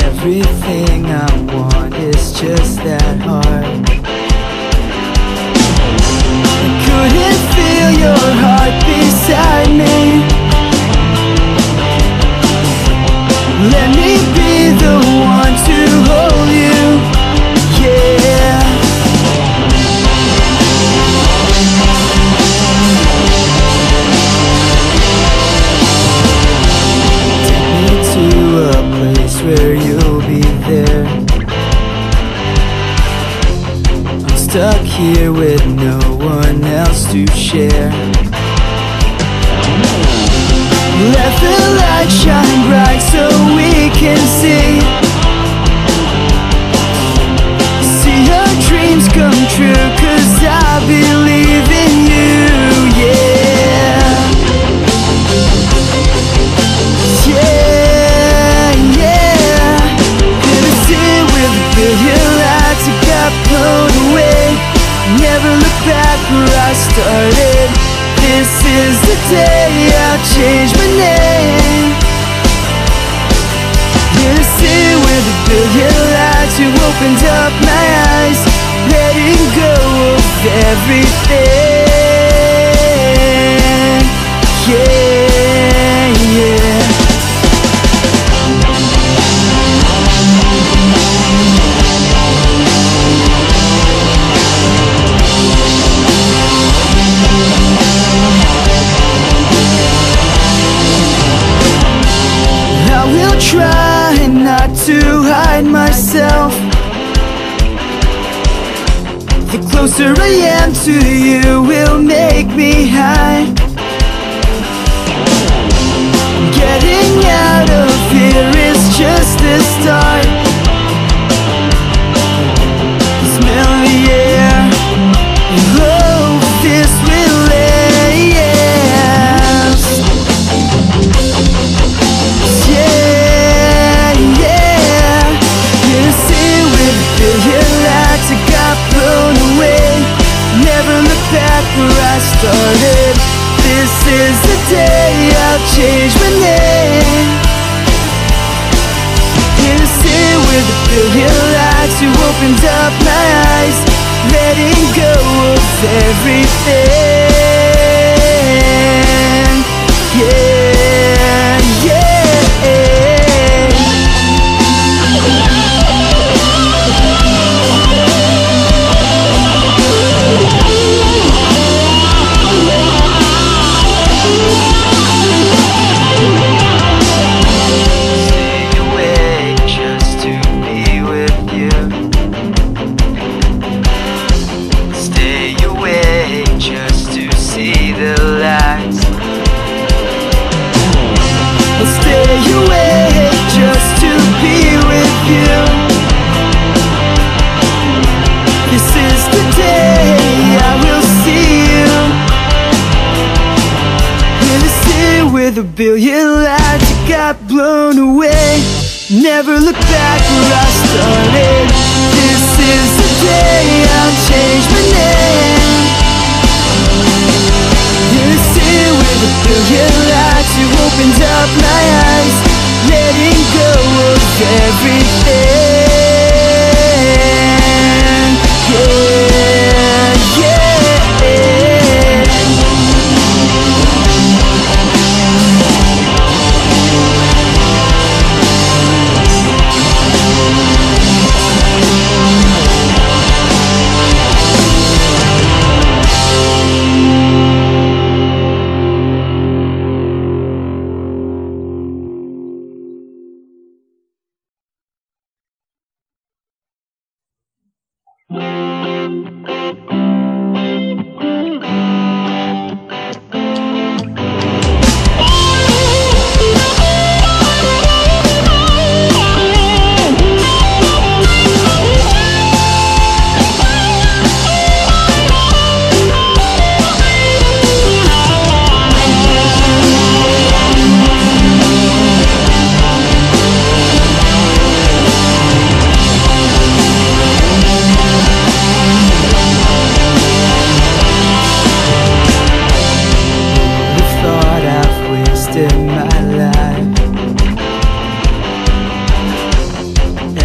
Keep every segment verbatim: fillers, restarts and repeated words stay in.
Everything I want is just that hard. I couldn't feel your heart beside me. Let me be the one to hold you, yeah. Take me to a place where you there. I'm stuck here with no one else to share. Let the light shine bright so we can see. See our dreams come true, 'cause I believe in you, yeah. I started. This is the day I'll change my name. In a city with a billion lights, you opened up my eyes, letting go of everything. Yeah, yeah. Try not to hide myself. The closer I am to you will make me high. Getting out of here is just the start. Smell the air, hope this will last. Yeah. I started. This is the day I'll change my name. In a city with a billion lights, you opened up my eyes, letting go of everything. Yeah, yeah. The billion lights got blown away. Never look back where I started. This is the day I'll change my name. In a city with a billion lights, you opened up my eyes, letting go of everything. Yeah, yeah.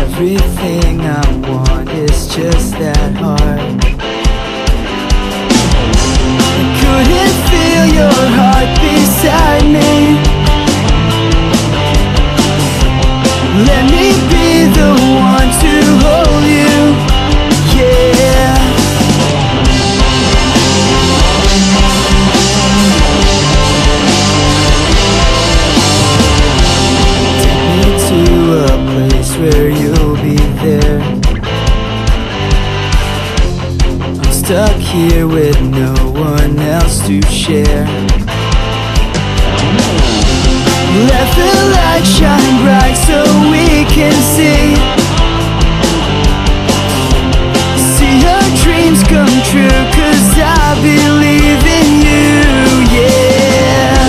Everything I want is just that hard. I couldn't feel your heart beside me. Let me be the one to hold you, yeah. Take me to a place where you there. I'm stuck here with no one else to share. Let the light shine bright so we can see. See our dreams come true, 'cause I believe in you, yeah.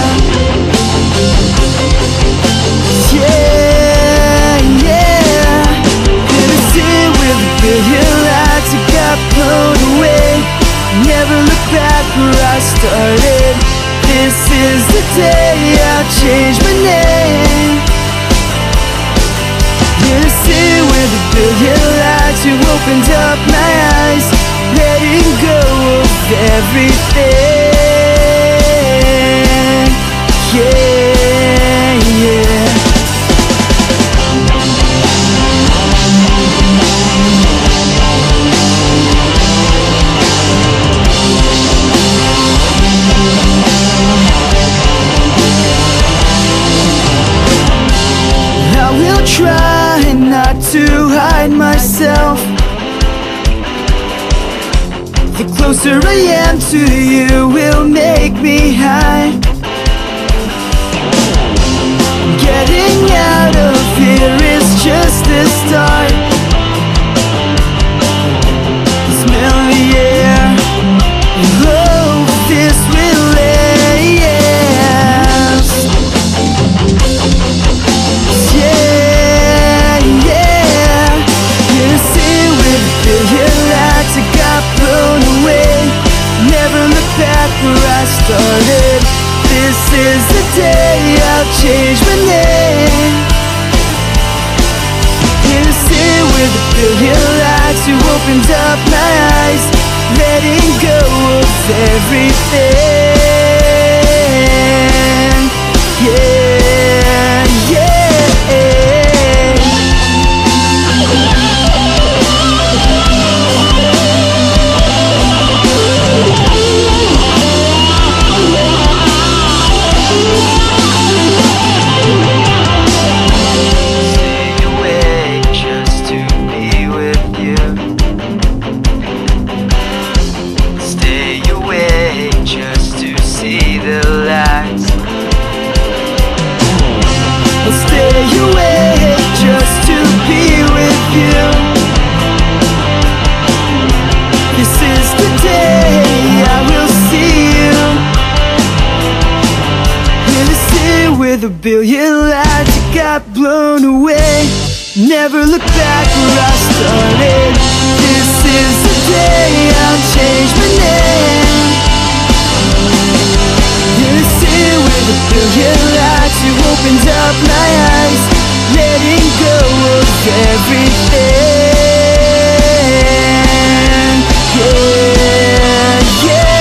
Yeah. Billion lights that got blown away. Never look back where I started. This is the day I changed my name. In a city with a billion lights, you opened up my eyes, letting go of everything. Yeah, yeah. Try not to hide myself. The closer I am to you will make me hide. Getting out of here is just the start. Smell the air, and hope this will last. Yeah. Billion lights that got blown away. Never look back where I started. This is the day I'll change my name. In a city with a billion lights, you opened up my eyes, letting go of everything. Yeah, yeah. The billion lights that got blown away. Never look back where I started. This is the day I'll change my name. In a city with a billion lights, you opened up my eyes, letting go of everything. Yeah, yeah.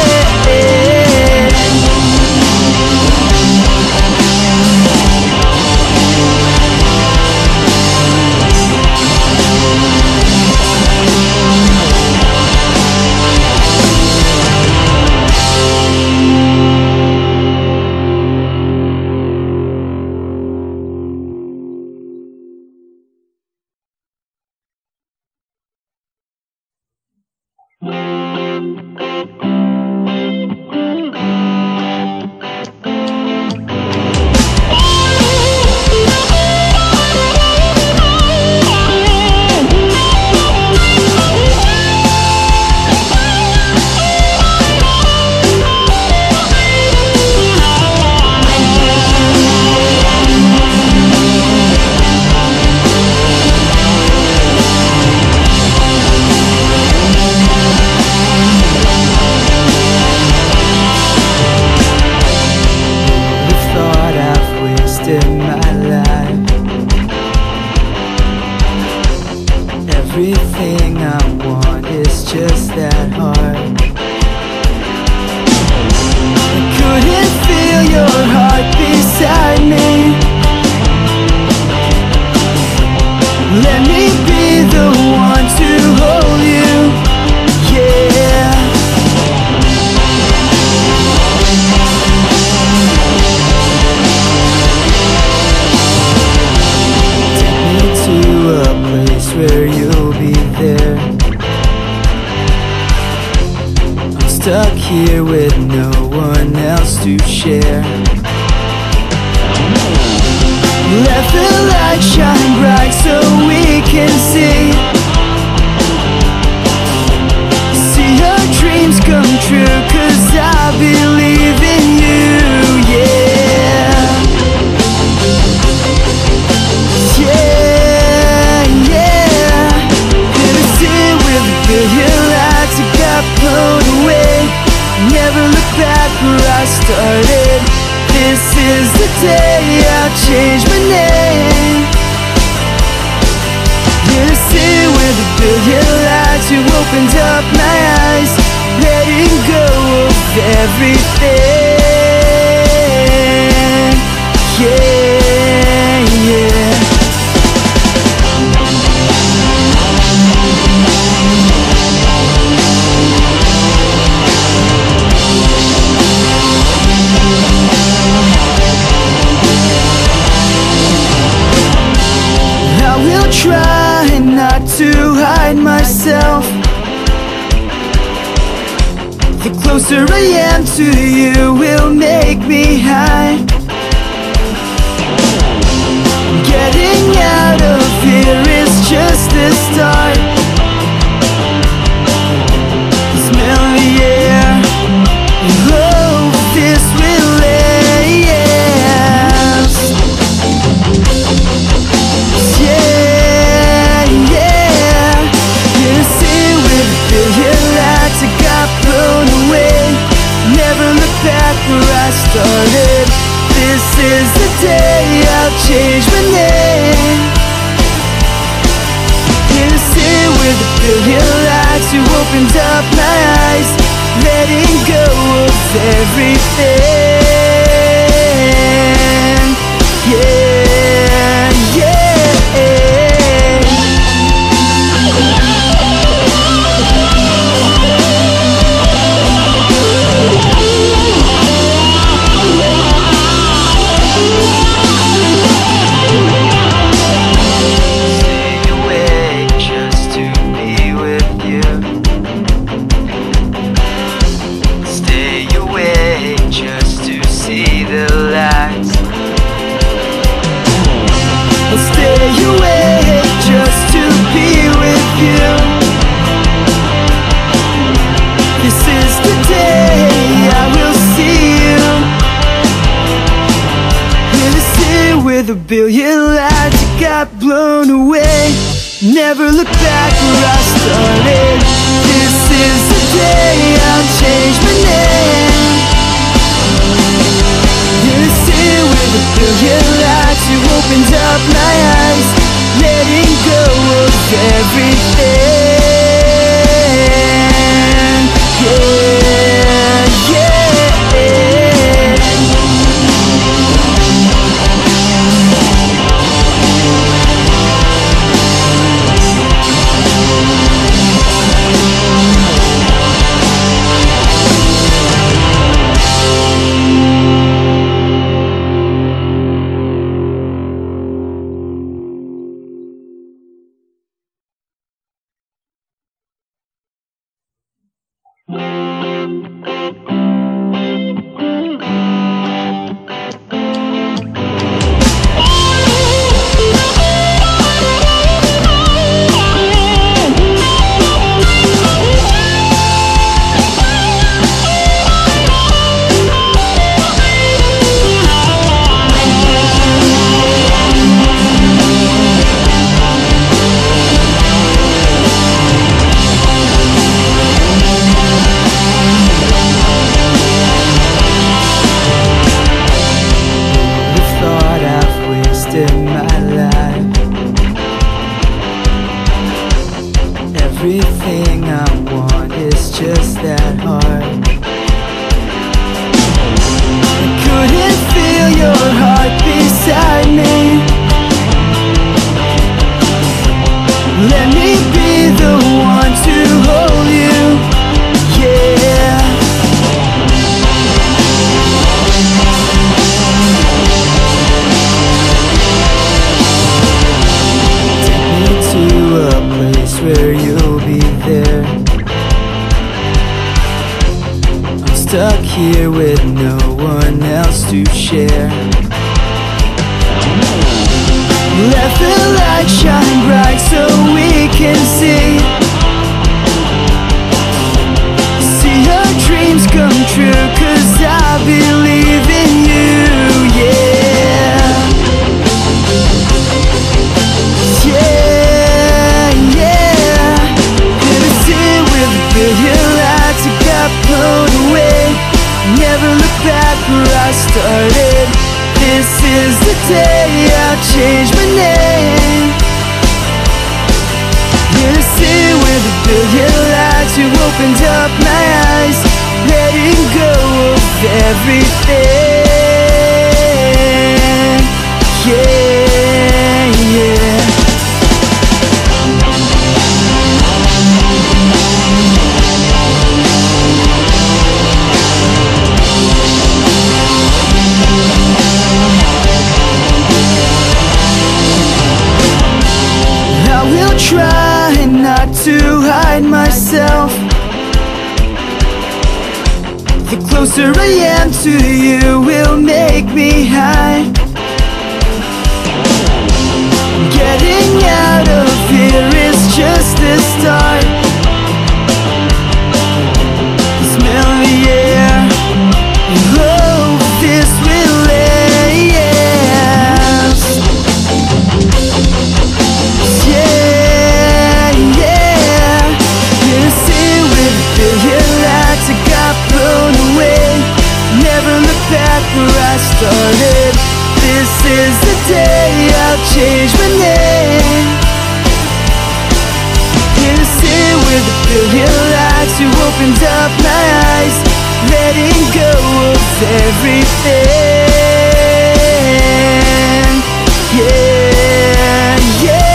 In my life, everything I want is just that hard. I couldn't feel your heart beside me. Let me be the one to hold you, yeah. Where you'll be there. I'm stuck here with no one else to share. Let the light shine bright so we can see. See our dreams come true, 'cause I believe in you, yeah. Yeah. Billion lights got blown away. Never look back where I started. This is the day I'll change my name. In a city with a billion lights, you opened up my eyes, letting go of everything. Yeah, yeah. Try not to hide myself. The closer I am to you will make me high. Getting out of here is just the start. Smell the air and hope this will last. Yeah. Where I started, this is the day I'll change my name. In a city with a billion lights, you opened up my eyes, letting go of everything. Yeah, yeah. The billion lights got blown away. Never look back where I started. This is the day I'll change my name. In a city with a billion lights, you opened up my eyes, letting go of everything. Yeah, yeah. Everything I want is just that hard. I couldn't feel your heart beside me. Let me be the one to hold you, yeah. Take me to a place where you there. I'm stuck here with no one else to share. Let the light shine bright so we can see. See our dreams come true, 'cause I believe in you, yeah. Yeah. Billion lights got blown away. Never look back where I started. This is the day I changed my name. In a city with a billion lights, you opened up my eyes, letting go of everything. Yeah, yeah. Try not to hide myself. The closer I am to you will make me hide. Getting out of here is just the start. Smell the air and hope this will last. Yeah. Where I started, this is the day I'll change my name. In a city with a billion lights, you opened up my eyes, letting go of everything. Yeah, yeah.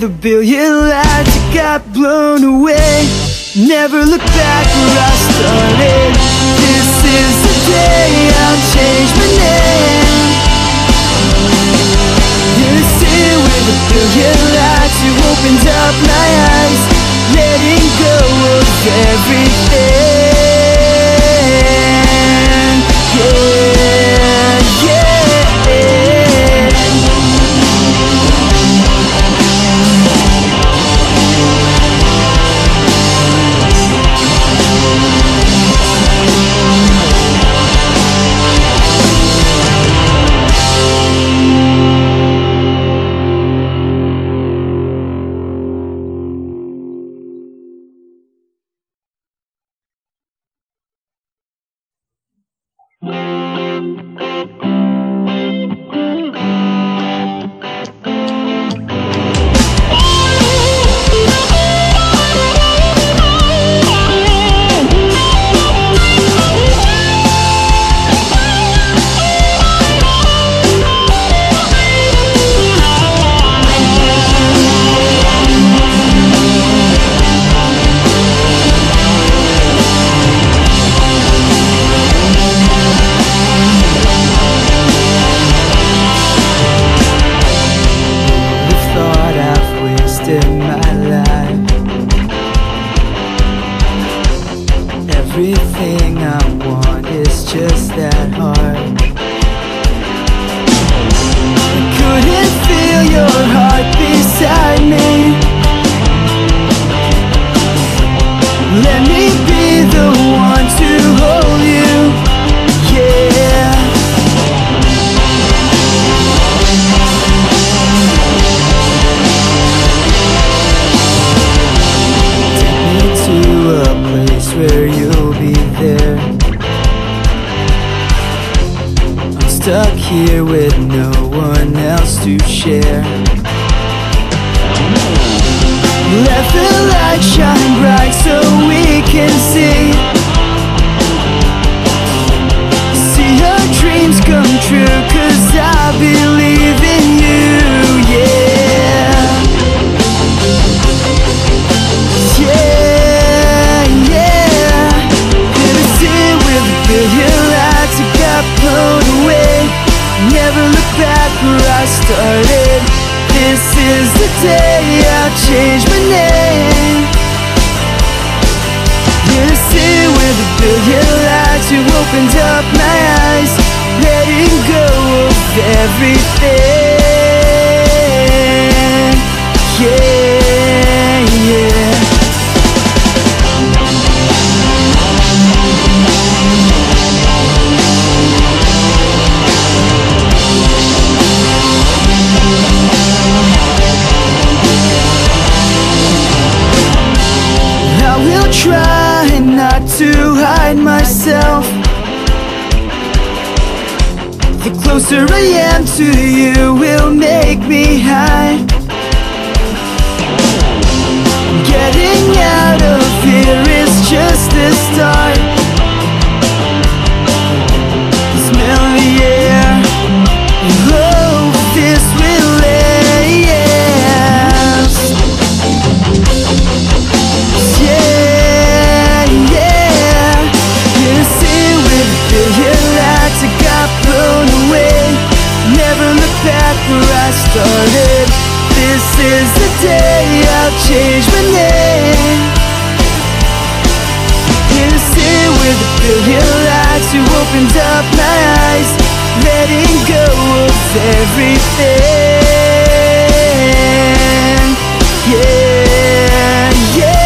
The billion lights got blown away. Never look back where I started. This is the day I'll change my name. In a city with a billion lights, you opened up my eyes, letting go of everything. Yeah, yeah. Everything I want is just that hard. I couldn't feel your heart beside me. Let me be the one to hold you, yeah. Take me to a place where you there. I'm stuck here with no one else to share. Let the light shine bright so we can see. See our dreams come true, 'cause I believe in you, yeah. Yeah. Billion lights that got blown away. Never look back where I started. This is the day I changed my name. In a city with a billion lights, you opened up my eyes, letting go of everything. Yeah, yeah. Try not to hide myself. The closer I am to you will make me high. Getting out of here is just the start. Smell the air, hope this will last. Yeah. Billion lights that got blown away. Never look back where I started. This is the day I'll change my name. In a city with a billion lights, you opened up my eyes, letting go of everything. Yeah, yeah.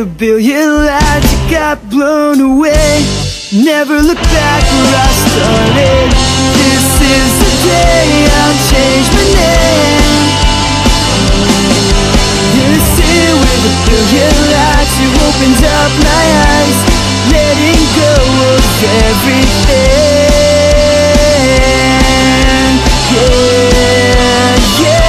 The billion lights that got blown away. Never look back where I started. This is the day I'll change my name. In a city with a billion lights, you opened up my eyes, letting go of everything. Yeah, yeah.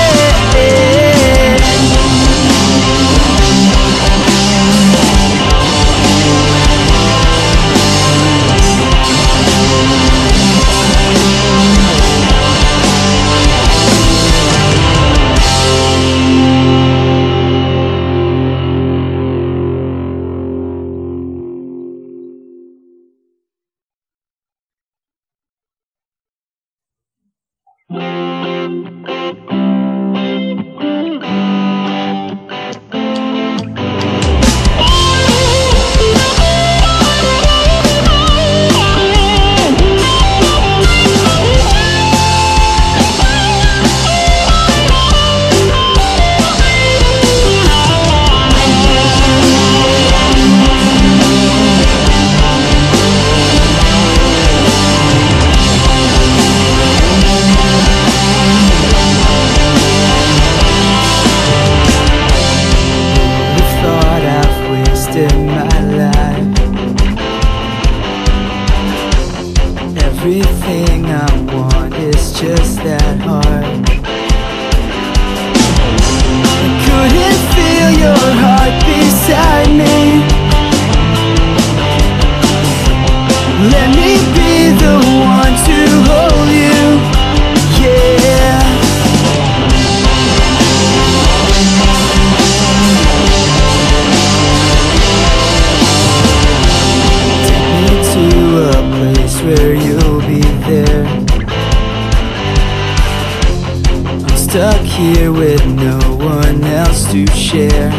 Everything I want is just that hard. I couldn't feel your heart beside me. Let me be the one to hold you, yeah. Take me to a place where you'll be there. I'm stuck here with no one else to share.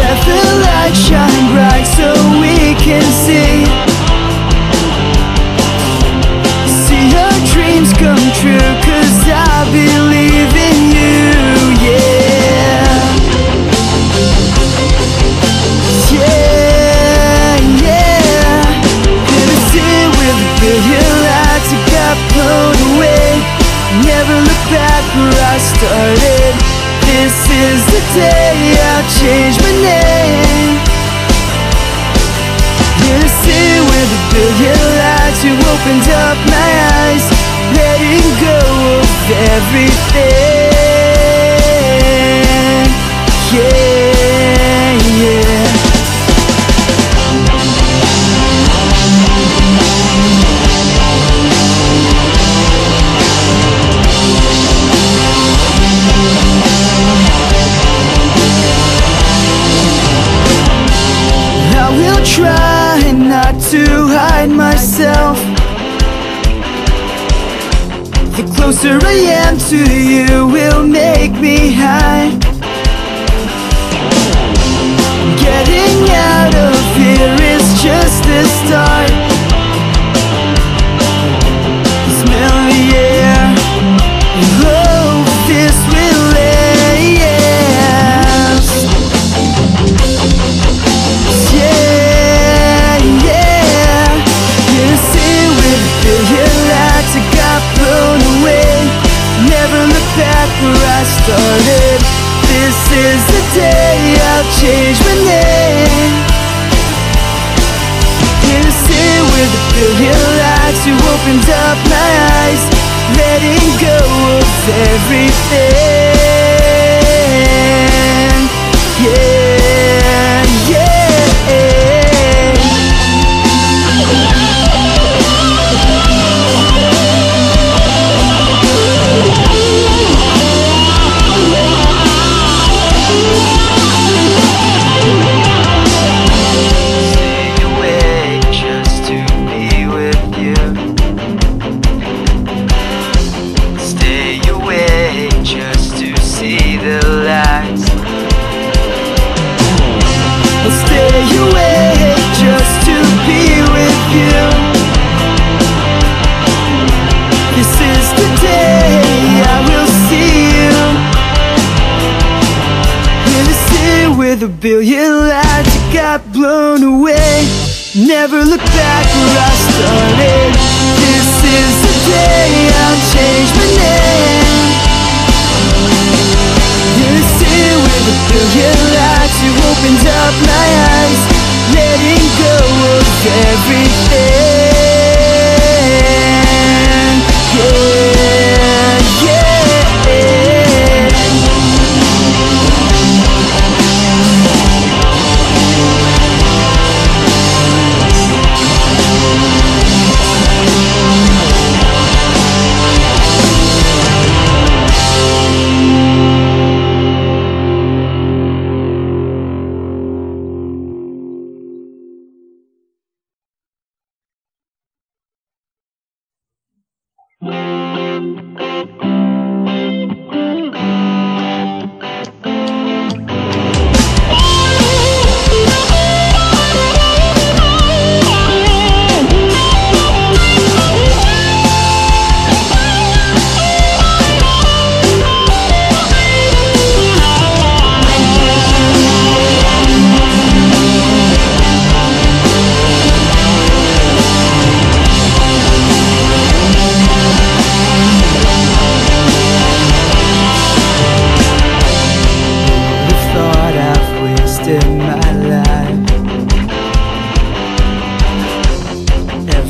Let the light shine bright so we can see, see our dreams come true, 'cause I believe in you, yeah. Yeah, yeah. Gonna sit with a billion lights, I got blown away. Never look back where I started. This is the day I change my name. Gonna sit with a billion lights. You opened up my eyes, letting go of everything. Yeah, yeah. Try not to hide myself. The closer I am to you will make me high. Getting out of here is just the start. Smell the air and hope this will last. Yeah. Where I started, this is the day I'll change my name. Gonna sit with a billion lights. You opened up my eyes, letting go of everything. Yeah, yeah. A billion lights, I got blown away. Never look back where I started. This is the day I'll change my name. Gonna sit with a billion lights. You opened up my eyes, letting go of everything. Yeah, yeah.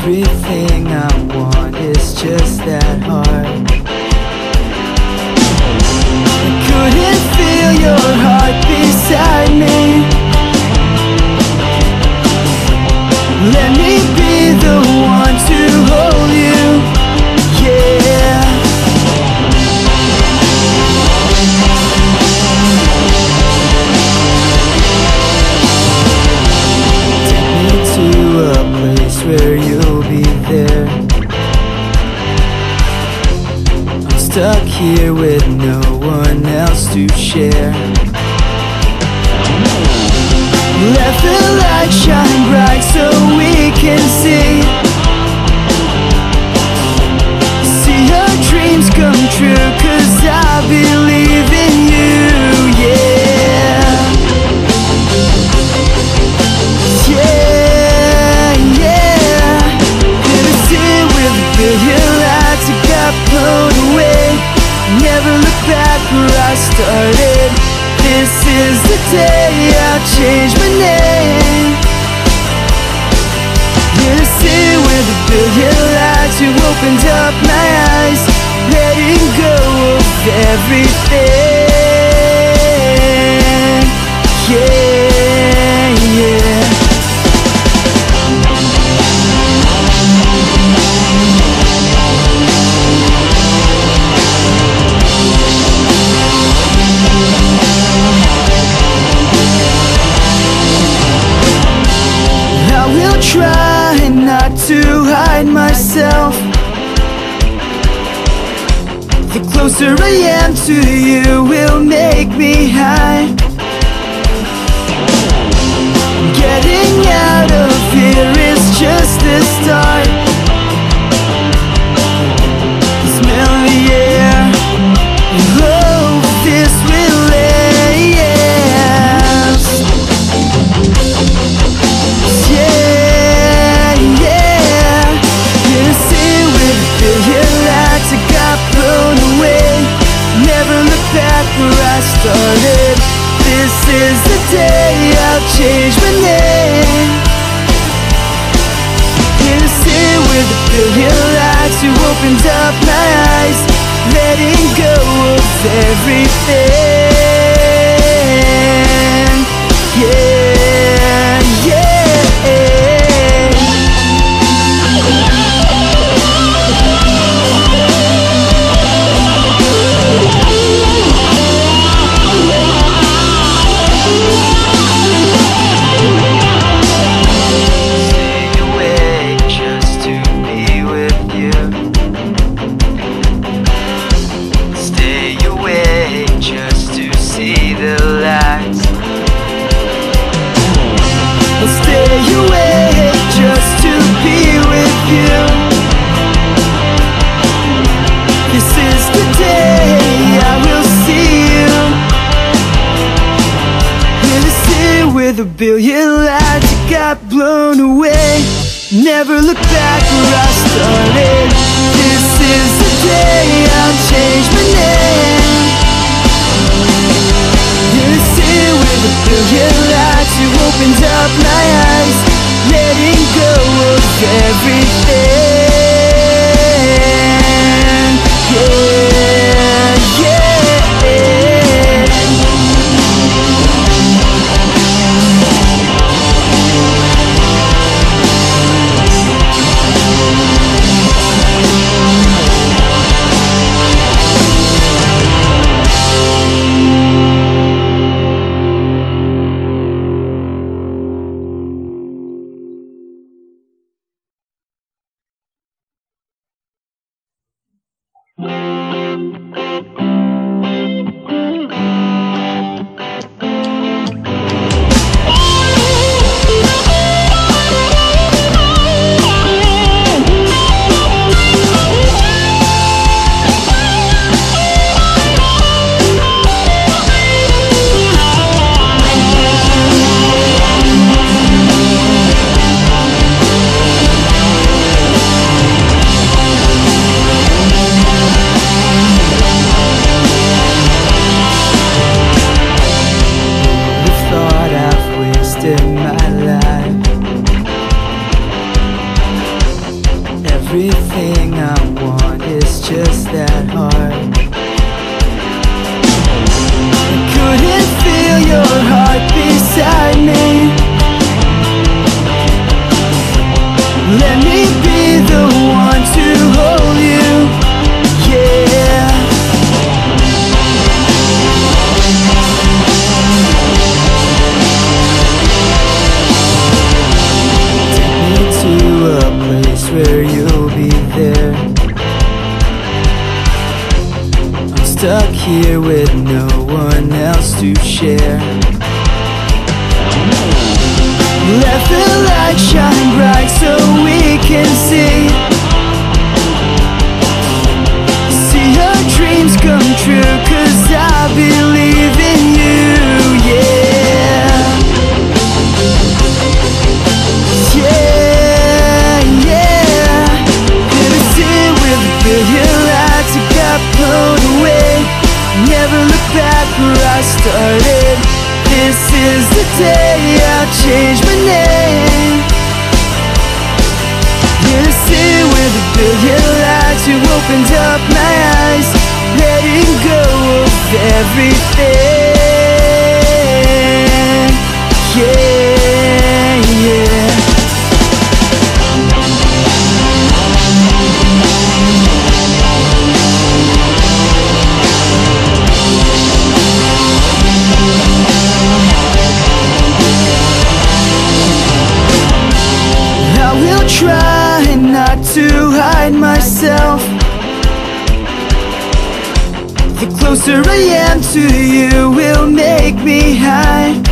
Everything I want is just that hard. I couldn't feel your heart beside me. Let me be the one to hold you, yeah. Take me to a place where you'll be there. I'm stuck here with no one else to share. Let the light shine bright so we can see, see our dreams come true, 'cause I believe in you, yeah. Yeah, yeah. Gonna sit with a billion lights that got blown away. Never look back where I started. This is the day I change my name. In a city with a billion lights, you opened up my eyes, letting go of everything. Yeah, yeah. Try not to hide myself. The closer I am to you will make me hide. Getting out of here is just the start. Smell the air and hope this will last. Yeah. I got blown away. Never look back where I started. This is the day I'll change my name. In a city with a billion lights, you opened up my eyes, letting go of everything. Yeah, yeah. The billion lights got blown away. Never look back where I started. This is the day I'll change my name. You're still with a billion lights. You opened up my eyes, letting go of everything. Yeah, yeah. Everything I want is just that hard. I couldn't feel your heart beside me. Let me be the one to hold you, yeah. Take me to a place where you'll be there. I'm stuck here with no one else to share. Let the light shine bright so we can see. See our dreams come true, 'cause I believe in you, yeah. Yeah, yeah. Gonna sit with a billion lights that got blown away. Never look back where I started. This is the day I changed my name. Gonna sit with a billion lights. You opened up my eyes, letting go of everything. Yeah, yeah. Try not to hide myself. The closer I am to you will make me hide.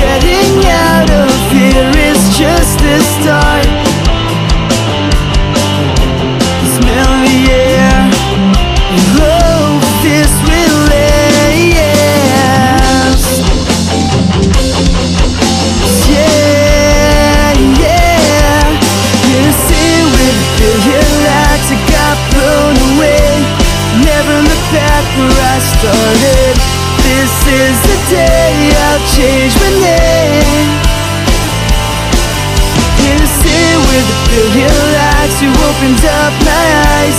Getting out of here is just the start. Smell the air, hope this will last. Yeah. Billion lights that got blown away. Never look back where I started. This is the day I'll change my name. In a city with a billion lights, you opened up my eyes,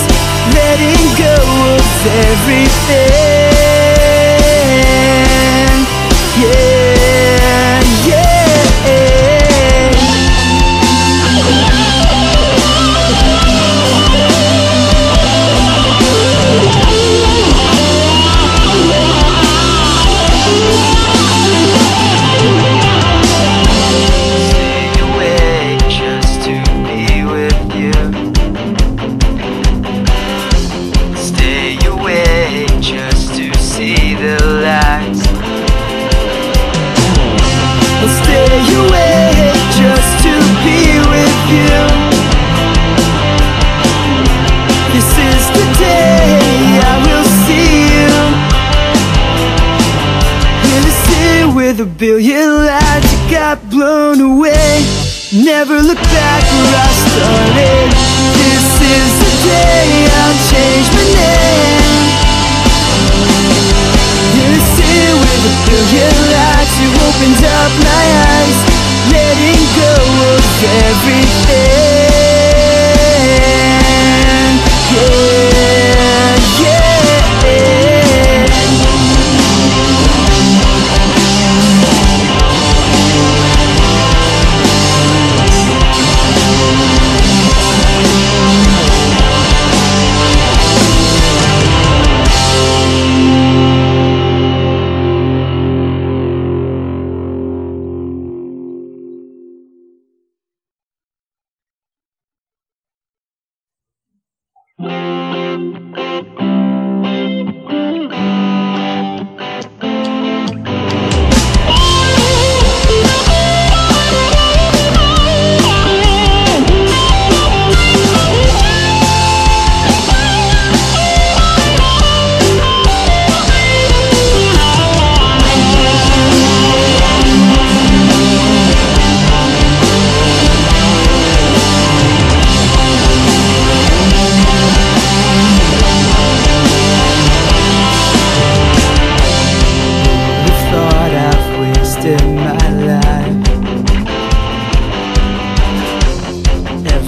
letting go of everything. Yeah, yeah. A billion lights got blown away. Never look back where I started. This is the day I'll change my name. In a city with a billion lights, you opened up my eyes, letting go of everything. Yeah, yeah.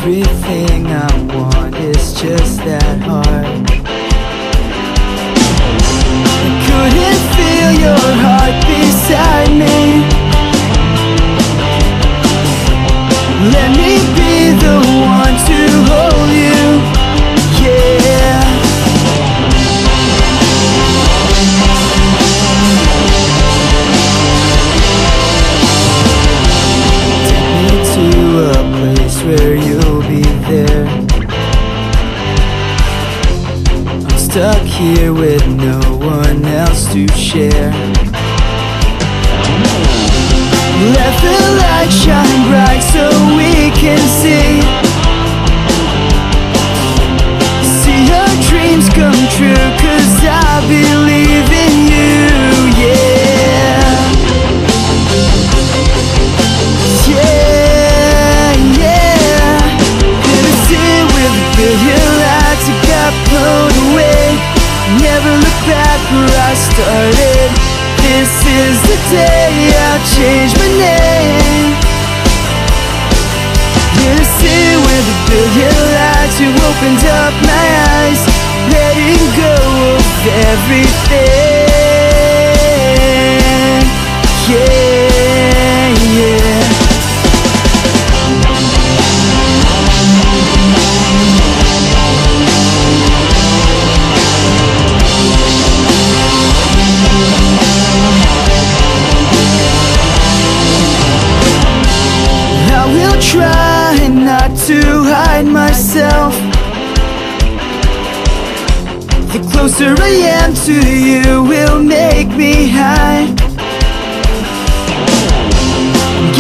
Everything I want is just that hard. I couldn't feel your heart beside me. Let me be the one to hold you, yeah. Take me to a place where you'll be there. I'm stuck here with no one else to share. Let the light shine bright so we can see. See our dreams come true, 'cause I believe in you, yeah. Yeah, yeah. Gonna sit with a billion lights that got blown away. Never look back where I started. This is the day I change my name. Gonna sit with a billion lights. You opened up my eyes, letting go of everything. Yeah, yeah. Try not to hide myself. The closer I am to you will make me high.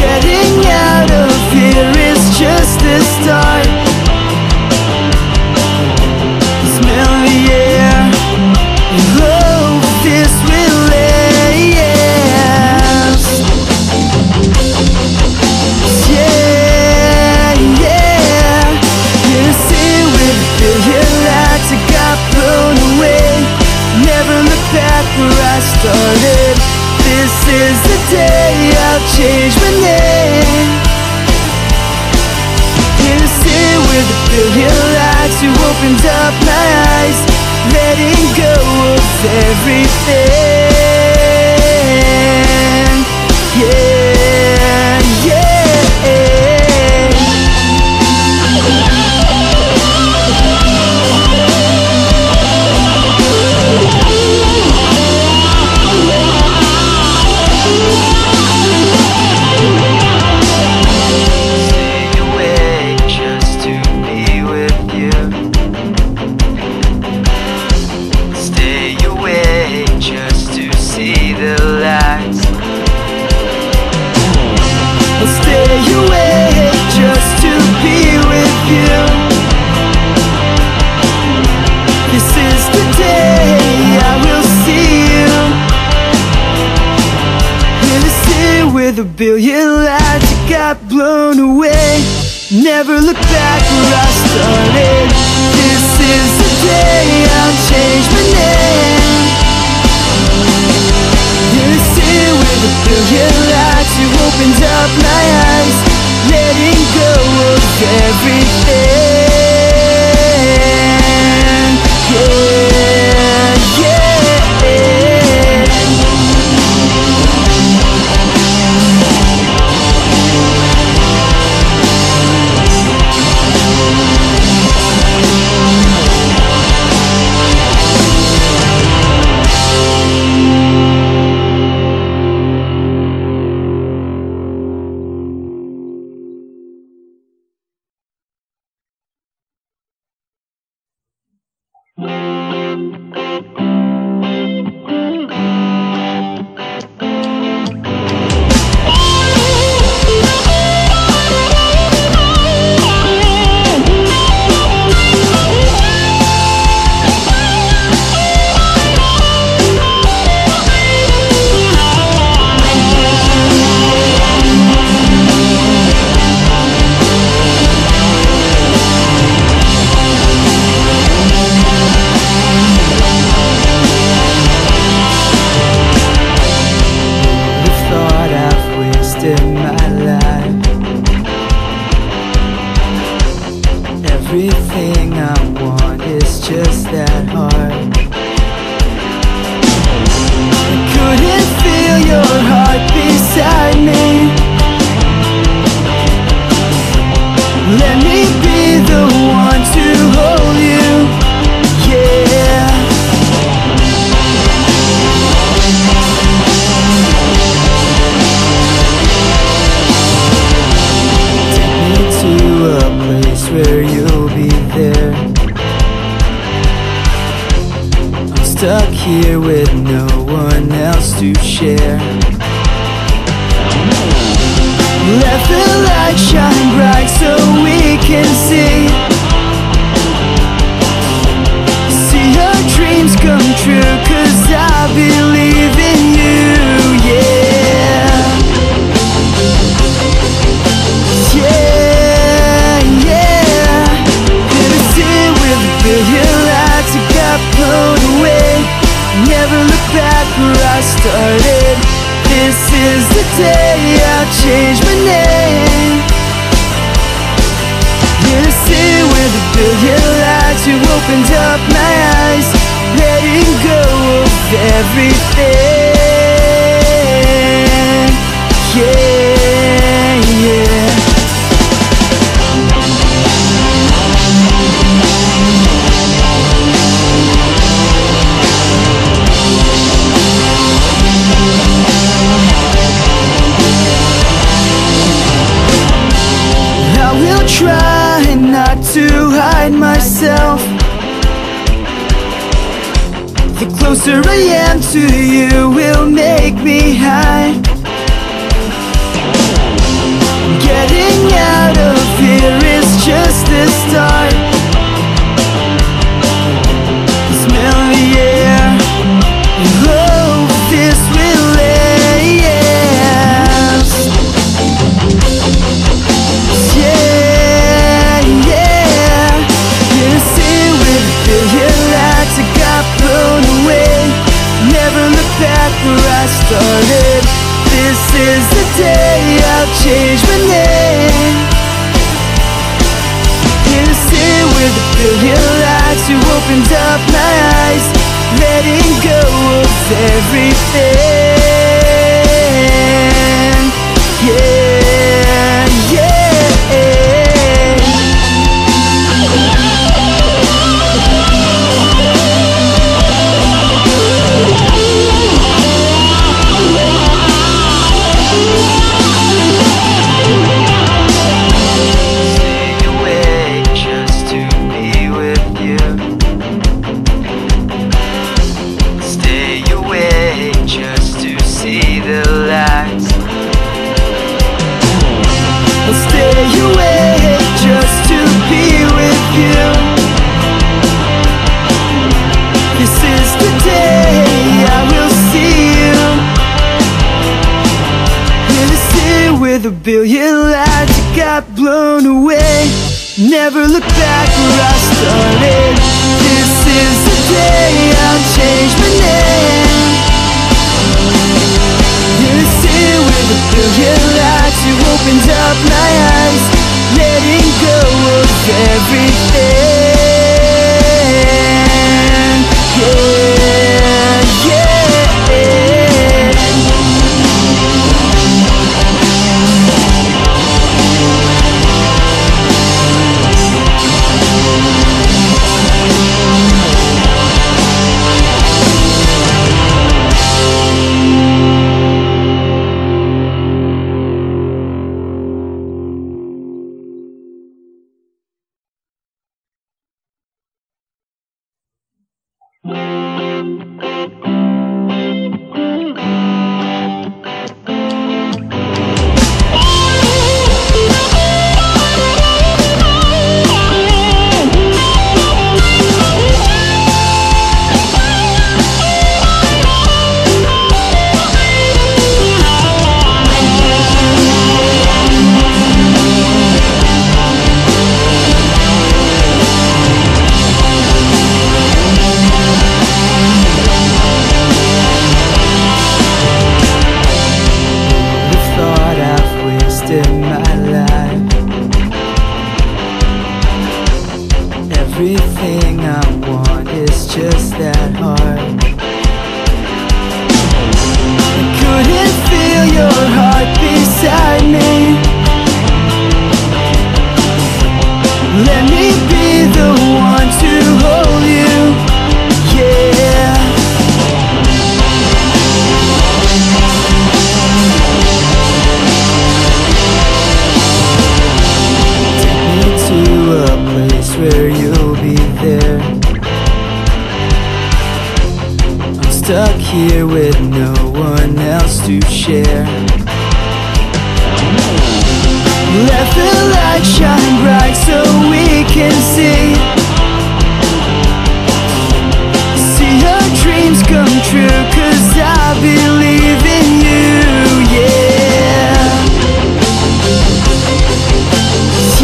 Getting out of here is just the start. Smell the air and hope this will last. Yeah. Where I started, this is the day I'll change my name. Gonna sit with a billion lights. You opened up my eyes, letting go of everything. Yeah, yeah. The billion lights that got blown away. Never look back where I started. This is the day I'll change my name. Gonna sit with a billion lights. You opened up my eyes, letting go of everything. Yeah, yeah. Let the light shine bright so we can see. See our dreams come true, 'cause I believe in you, yeah. Yeah, yeah. Gonna see with a billion lights that got blown away. Never look back where I started. This is the day I change my name. In a city with a billion lights, you opened up my eyes, letting go of everything. Yeah, yeah. Try not to hide myself. The closer I am to you will make me hide. Getting out of here is just the start. Smell the air, and hope this will last. Yeah. Where I started, this is the day I'll change my name. In a city with a billion lights, you opened up my eyes, letting go of everything. Yeah, yeah. The billion lights got blown away. Never look back where I started. This is the day I'll change my name. In a city with a billion lights, you opened up my eyes, letting go of everything. Yeah, yeah. Here with no one else to share. light shine bright so we can see. See our dreams come true, 'cause I believe in you, yeah.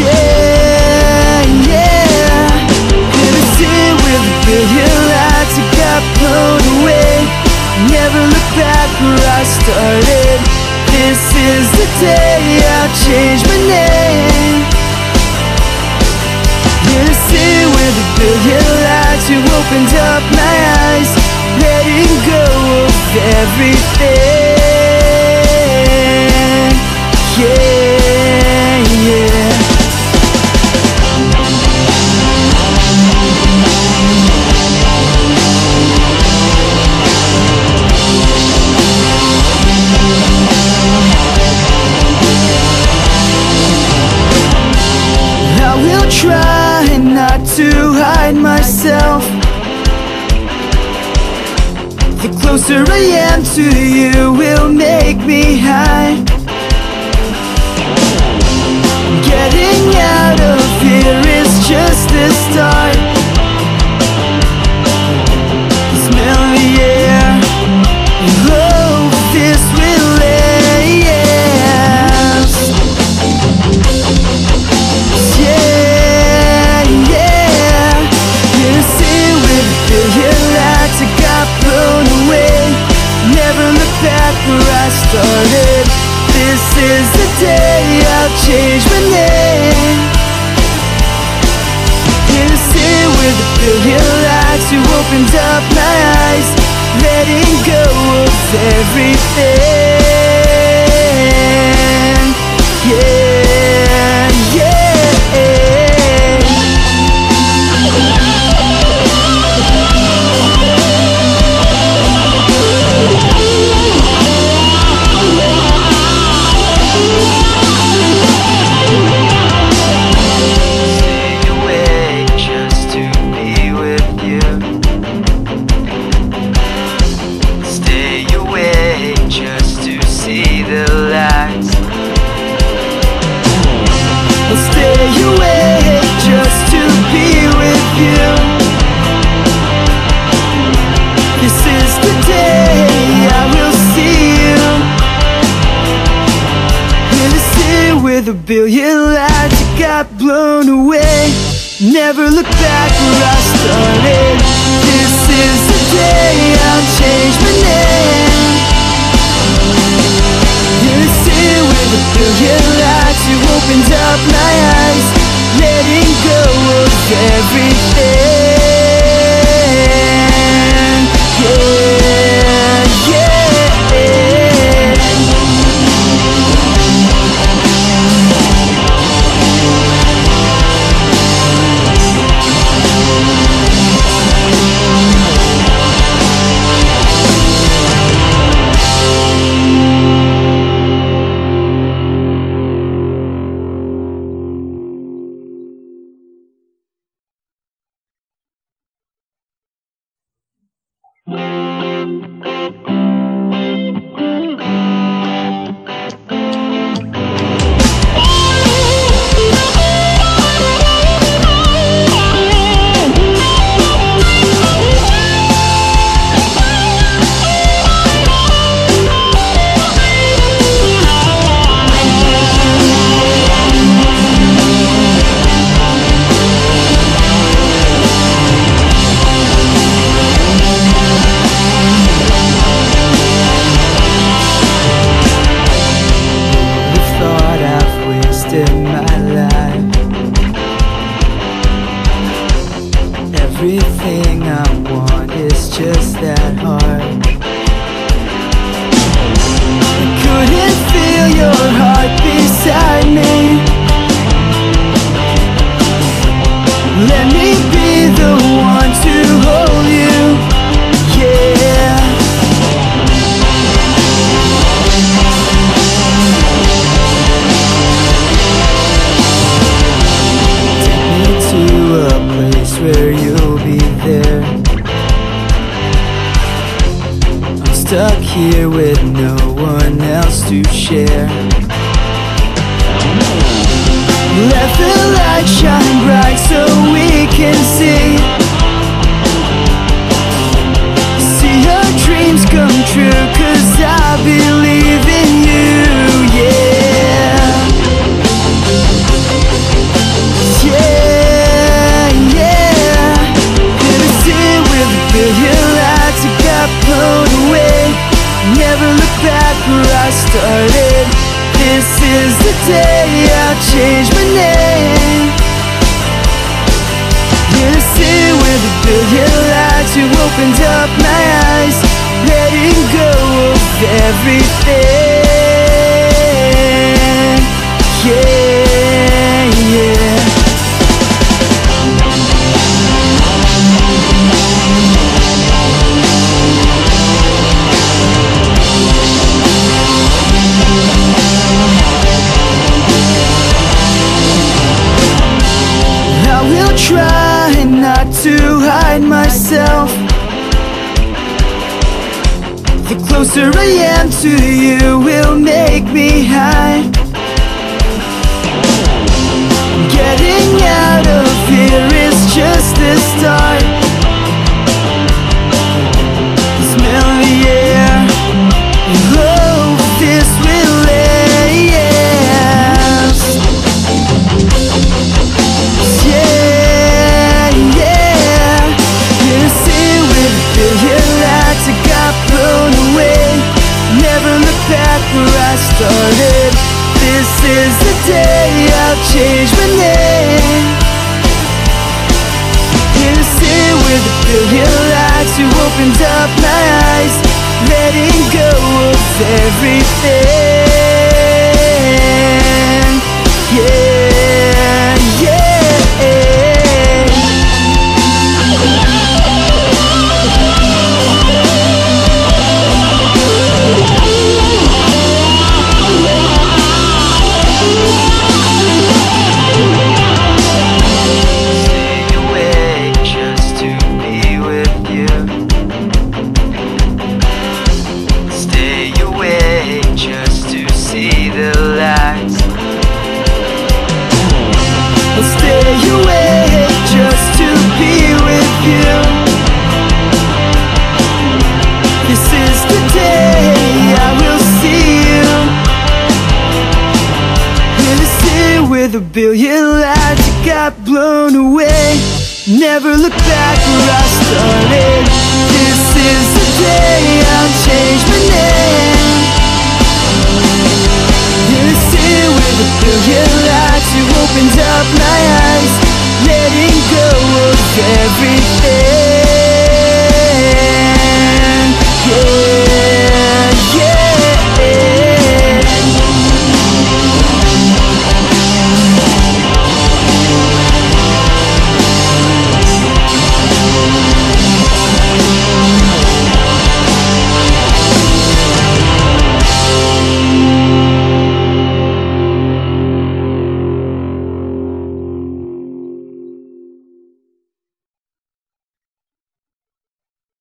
Yeah, yeah. Gonna see with a billion lights that got blown away. Never look back where I started. This is the day I'll change my name. In a sea with a billion lights, you opened up my eyes, letting go of everything. Yeah, yeah. Try not to hide myself. The closer I am to you will make me hide. Getting out of here is just the start. Smell the air, hope this will last. Yeah. Where I started, this is the day I'll change my name. In a sea with a billion lights, you opened up my eyes, letting go of everything. Yeah, yeah. With a billion lights that got blown away, never look back where I started. This is the day I'll change my name. In a sea with a billion lights, you opened up my eyes, letting go of everything. Yeah, yeah. shine bright so we can see. See our dreams come true, 'cause I believe in you, yeah. Yeah, yeah. Let me see with a billion lights I got blown away. Never look back where I started. This is the day I changed my name. In a sea with a billion lights, you opened up my eyes, letting go of everything. Yeah, yeah. Try not to hide myself. The closer I am to you will make me hide. Getting out of here is just the start. Smell the air and hope this will last. Yeah. Started. This is the day I'll change my name. In a sea with a billion lights, you opened up my eyes, letting go of everything. Yeah, yeah. A billion lights got blown away. Never look back where I started. This is the day I'll change my name. In a sea with a billion lights, you opened up my eyes, letting go of everything.